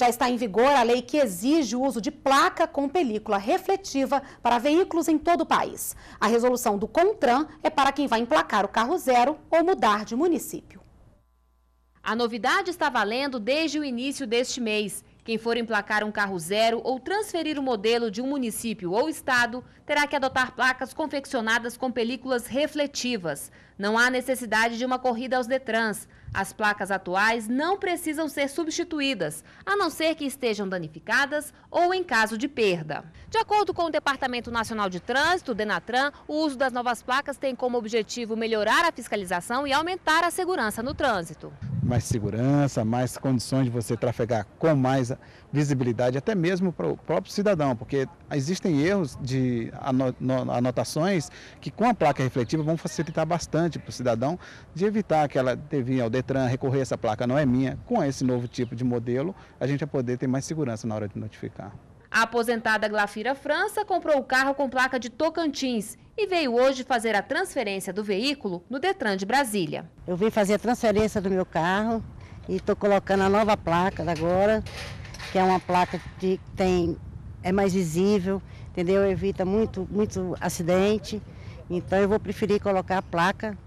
Já está em vigor a lei que exige o uso de placa com película refletiva para veículos em todo o país. A resolução do Contran é para quem vai emplacar o carro zero ou mudar de município. A novidade está valendo desde o início deste mês. Quem for emplacar um carro zero ou transferir o modelo de um município ou estado, terá que adotar placas confeccionadas com películas refletivas. Não há necessidade de uma corrida aos Detrans. As placas atuais não precisam ser substituídas, a não ser que estejam danificadas ou em caso de perda. De acordo com o Departamento Nacional de Trânsito, Denatran, o uso das novas placas tem como objetivo melhorar a fiscalização e aumentar a segurança no trânsito. Mais segurança, mais condições de você trafegar com mais visibilidade, até mesmo para o próprio cidadão, porque existem erros de anotações que com a placa refletiva vão facilitar bastante para o cidadão de evitar que ela devia ao Detran, recorrer, essa placa não é minha. Com esse novo tipo de modelo, a gente vai poder ter mais segurança na hora de notificar. A aposentada Glafira França comprou o carro com placa de Tocantins e veio hoje fazer a transferência do veículo no Detran de Brasília. Eu vim fazer a transferência do meu carro e estou colocando a nova placa agora, que é uma placa que é mais visível, entendeu? Evita muito acidente, então eu vou preferir colocar a placa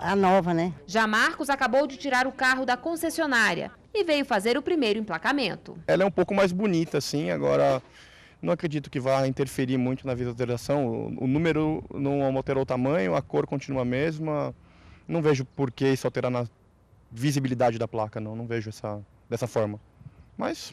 a nova, né? Já Marcos acabou de tirar o carro da concessionária e veio fazer o primeiro emplacamento. Ela é um pouco mais bonita, assim, agora não acredito que vá interferir muito na vida da alteração. O número não alterou o tamanho, a cor continua a mesma. Não vejo por que isso alterar na visibilidade da placa, não vejo dessa forma. Mas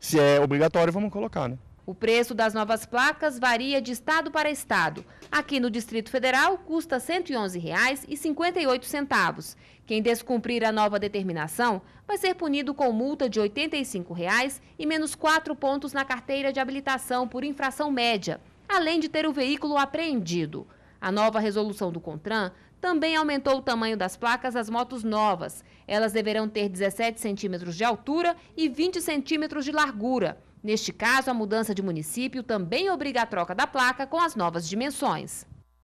se é obrigatório, vamos colocar, né? O preço das novas placas varia de estado para estado. Aqui no Distrito Federal, custa R$ 111,58. Quem descumprir a nova determinação vai ser punido com multa de R$ 85,00 e menos 4 pontos na carteira de habilitação por infração média, além de ter o veículo apreendido. A nova resolução do Contran também aumentou o tamanho das placas das motos novas. Elas deverão ter 17 centímetros de altura e 20 centímetros de largura. Neste caso, a mudança de município também obriga a troca da placa com as novas dimensões.